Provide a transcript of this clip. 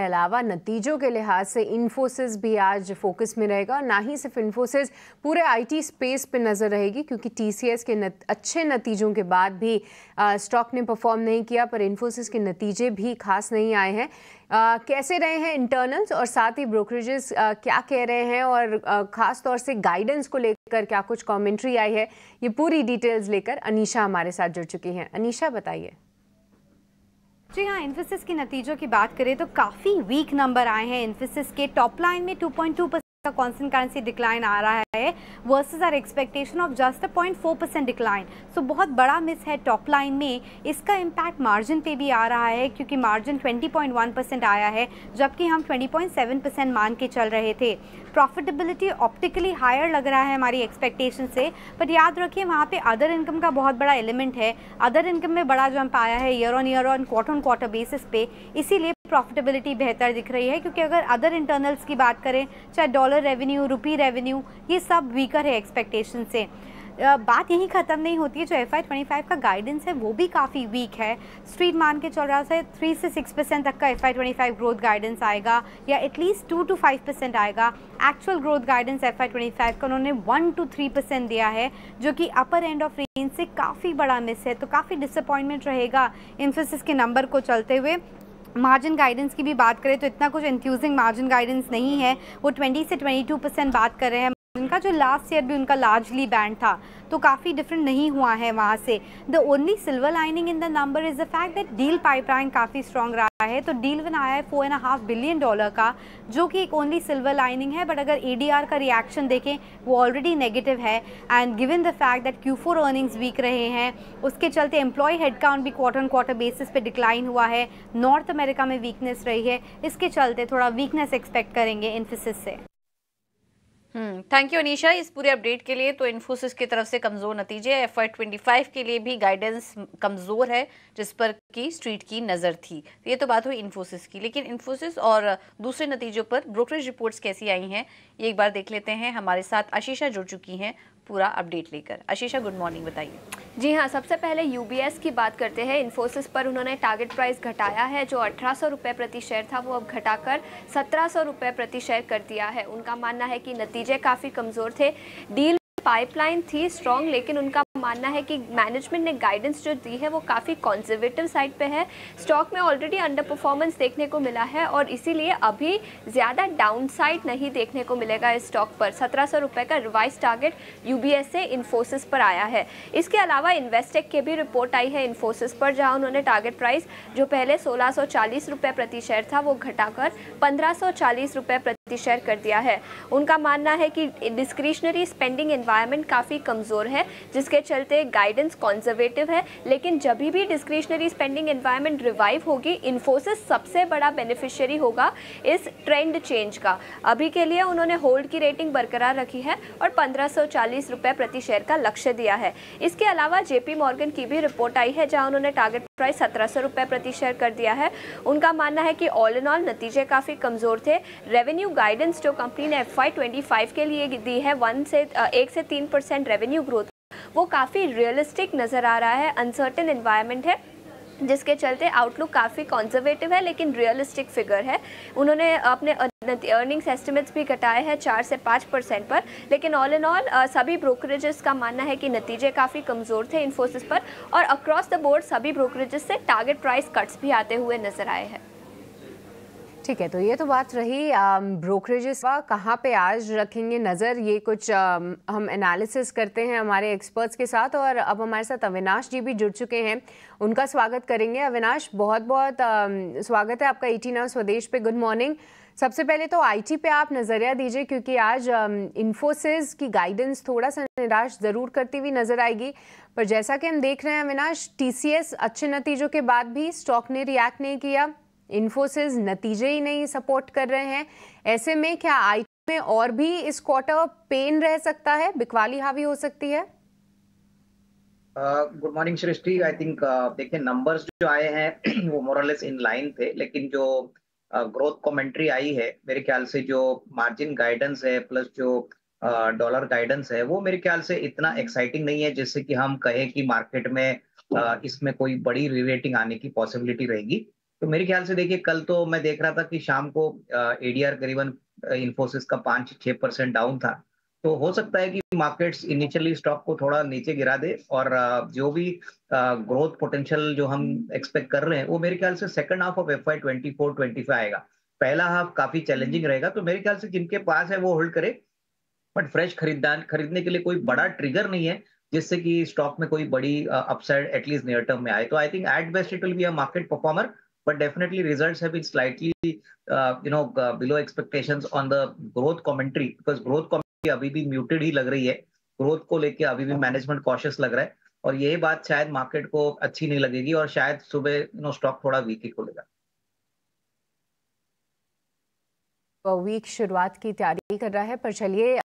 के अलावा नतीजों के लिहाज से इन्फोसिस भी आज फोकस में रहेगा। ना ही सिर्फ इन्फोसिस, पूरे आईटी स्पेस पे नज़र रहेगी, क्योंकि टीसीएस के अच्छे नतीजों के बाद भी स्टॉक ने परफॉर्म नहीं किया, पर इन्फोसिस के नतीजे भी खास नहीं आए हैं। कैसे रहे हैं इंटरनल्स और साथ ही ब्रोकरेजेस क्या कह रहे हैं और ख़ास तौर से गाइडेंस को लेकर क्या कुछ कॉमेंट्री आई है, ये पूरी डिटेल्स लेकर अनीशा हमारे साथ जुड़ चुकी हैं। अनीशा बताइए। जी हाँ, इन्फोसिस के नतीजों की बात करें तो काफ़ी वीक नंबर आए हैं। इन्फोसिस के टॉप लाइन में 2.2% का कॉन्स्टेंट करेंसी डिक्लाइन आ रहा है versus our expectation of just 0.4% decline. So बहुत बड़ा मिस है टॉप लाइन में। इसका इम्पैक्ट मार्जिन पे भी आ रहा है, क्योंकि मार्जिन 20.1% आया है, जबकि हम 20.7% मान के चल रहे थे। प्रॉफिटेबिलिटी ऑप्टिकली हायर लग रहा है हमारी एक्सपेक्टेशन से, पर याद रखिए वहाँ पे अदर इनकम का बहुत बड़ा एलिमेंट है। अदर इनकम में बड़ा जंप आया है year on year on quarter basis पे, इसीलिए प्रॉफिटेबिलिटी बेहतर दिख रही है। क्योंकि अगर अदर इंटरनल्स की बात करें, चाहे डॉलर रेवेन्यू, रुपी रेवेन्यू, ये सब वीकर है एक्सपेक्टेशन से। बात यहीं ख़त्म नहीं होती है। जो FY25 का गाइडेंस है वो भी काफ़ी वीक है। स्ट्रीट मान के चल रहा है 3 से 6% तक का FY25 ग्रोथ गाइडेंस आएगा, या एटलीस्ट 2 to 5% आएगा। एक्चुअल ग्रोथ गाइडेंस FY25 का उन्होंने 1 to 3% दिया है, जो कि अपर एंड ऑफ रेंज से काफ़ी बड़ा मिस है। तो काफ़ी डिसअपॉइंटमेंट रहेगा इन्फोसिस के नंबर को चलते हुए। मार्जिन गाइडेंस की भी बात करें तो इतना कुछ इंफ्यूजिंग मार्जिन गाइडेंस नहीं है। वो 20 से 22% बात कर रहे हैं उनका, जो लास्ट ईयर भी उनका लार्जली बैंड था, तो काफ़ी डिफरेंट नहीं हुआ है वहाँ से। The only silver lining in the number is the fact that deal pipeline काफ़ी स्ट्रॉन्ग रहा है। तो डील वन आया है $4.5 बिलियन का, जो कि एक ओनली सिल्वर लाइनिंग है। बट अगर ADR का रिएक्शन देखें वो ऑलरेडी नेगेटिव है, and given the fact that Q4 earnings weak रहे हैं, उसके चलते एम्प्लॉय हेडकाउंट भी क्वार्टर ऑन क्वार्टर बेसिस पे डिक्लाइन हुआ है। नॉर्थ अमेरिका में वीकनेस रही है, इसके चलते थोड़ा वीकनेस एक्सपेक्ट करेंगे इन्फोसिस से। थैंक यू अनीशा इस पूरे अपडेट के लिए। तो इन्फोसिस की तरफ से कमज़ोर नतीजे, FY25 के लिए भी गाइडेंस कमज़ोर है, जिस पर की स्ट्रीट की नज़र थी। ये तो बात हुई इन्फोसिस की, लेकिन इन्फोसिस और दूसरे नतीजों पर ब्रोकरेज रिपोर्ट्स कैसी आई हैं ये एक बार देख लेते हैं। हमारे साथ आशीषा जुड़ चुकी हैं पूरा अपडेट लेकर। आशीषा, गुड मॉर्निंग, बताइए। जी हाँ, सबसे पहले UBS की बात करते हैं। इन्फोसिस पर उन्होंने टारगेट प्राइस घटाया है, जो 1800 रुपये प्रति शेयर था वो अब घटाकर 1700 रुपये प्रति शेयर कर दिया है। उनका मानना है कि नतीजे काफ़ी कमज़ोर थे, डील पाइपलाइन थी स्ट्रॉन्ग, लेकिन उनका मानना है कि मैनेजमेंट ने गाइडेंस जो दी है वो काफ़ी कॉन्जर्वेटिव साइड पे है। स्टॉक में ऑलरेडी अंडर परफॉर्मेंस देखने को मिला है और इसीलिए अभी ज़्यादा डाउनसाइड नहीं देखने को मिलेगा इस स्टॉक पर। 1700 रुपये का रिवाइज टारगेट UBS से इन्फोसिस पर आया है। इसके अलावा इन्वेस्टेक के भी रिपोर्ट आई है इन्फोसिस पर, जहाँ उन्होंने टारगेट प्राइस जो पहले 1640 रुपये प्रति शेयर था वो घटाकर 1540 रुपये प्रति शेयर कर दिया है। उनका मानना है कि डिस्क्रिशनरी स्पेंडिंग एनवायरनमेंट काफ़ी कमज़ोर है, जिसके चलते गाइडेंस कॉन्जर्वेटिव है। लेकिन जब भी डिस्क्रिशनरी स्पेंडिंग एनवायरनमेंट रिवाइव होगी, इन्फोसिस सबसे बड़ा बेनिफिशियरी होगा इस ट्रेंड चेंज का। अभी के लिए उन्होंने होल्ड की रेटिंग बरकरार रखी है और 1540 रुपये प्रति शेयर का लक्ष्य दिया है। इसके अलावा JP Morgan की भी रिपोर्ट आई है, जहां उन्होंने टारगेट प्राइस 1700 रुपये प्रति शेयर कर दिया है। उनका मानना है कि ऑल इन ऑल नतीजे काफ़ी कमज़ोर थे। रेवेन्यू गाइडेंस जो कंपनी ने FY25 के लिए दी है 1 से 3% रेवेन्यू ग्रोथ, वो काफ़ी रियलिस्टिक नज़र आ रहा है। अनसर्टेन एनवायरनमेंट है, जिसके चलते आउटलुक काफ़ी कॉन्जर्वेटिव है, लेकिन रियलिस्टिक फिगर है। उन्होंने अपने अर्निंग्स एस्टिमेट्स भी घटाए हैं 4 से 5% पर, लेकिन ऑल इन ऑल सभी ब्रोकरेजेस का मानना है कि नतीजे काफ़ी कमज़ोर थे इन्फोसिस पर, और अक्रॉस द बोर्ड सभी ब्रोकरेजेस से टारगेट प्राइस कट्स भी आते हुए नजर आए हैं। ठीक है, तो ये तो बात रही ब्रोकरेजेस कहाँ पे आज रखेंगे नज़र, ये कुछ हम एनालिसिस करते हैं हमारे एक्सपर्ट्स के साथ। और अब हमारे साथ अविनाश जी भी जुड़ चुके हैं, उनका स्वागत करेंगे। अविनाश, बहुत बहुत स्वागत है आपका ET Now स्वदेश पे। Good morning. सबसे पहले तो IT पे आप नज़रिया दीजिए, क्योंकि आज इन्फोसिस की गाइडेंस थोड़ा सा निराश ज़रूर करती हुई नज़र आएगी, पर जैसा कि हम देख रहे हैं अविनाश, TCS अच्छे नतीजों के बाद भी स्टॉक ने रिएक्ट नहीं किया, इन्फोसिस नतीजे ही नहीं सपोर्ट कर रहे हैं। ऐसे में क्या IT में और भी इस क्वार्टर पेन रह सकता है, बिकवाली हावी हो सकती है? Good morning Srishti. I think देखिए, नंबर्स जो आए हैं वो मोरलेस इन लाइन थे, लेकिन जो ग्रोथ कमेंट्री आई है, मेरे ख्याल से जो मार्जिन गाइडेंस है प्लस जो डॉलर गाइडेंस है, वो मेरे ख्याल से इतना एक्साइटिंग नहीं है जिससे कि हम कहें कि मार्केट में इसमें कोई बड़ी रीरेटिंग आने की पॉसिबिलिटी रहेगी। तो मेरे ख्याल से देखिए कल तो मैं देख रहा था कि शाम को एडीआर करीबन इन्फोसिस का 5-6% डाउन था, तो हो सकता है कि मार्केट्स इनिशियली स्टॉक को थोड़ा नीचे गिरा दे और जो भी ग्रोथ पोटेंशियल जो हम एक्सपेक्ट कर रहे हैं वो मेरे ख्याल से सेकंड हाफ ऑफ FY24-25 आएगा। पहला हाफ काफी चैलेंजिंग रहेगा, तो मेरे ख्याल से जिनके पास है वो होल्ड करे, बट फ्रेश खरीदने के लिए कोई बड़ा ट्रिगर नहीं है जिससे कि स्टॉक में कोई बड़ी अपसाइड एटलीस्ट नियर टर्म में आए। तो I think at best it will be a market performer, but definitely results have been slightly below expectations on the growth commentary, because growth commentary अभी भी muted ही लग रही है, growth को लेके अभी भी management cautious लग रहा है और यही बात शायद market को अच्छी नहीं लगेगी और शायद सुबह stock थोड़ा weak ही खुलेगा। वीक शुरुआत की तैयारी कर रहा है, पर चलिए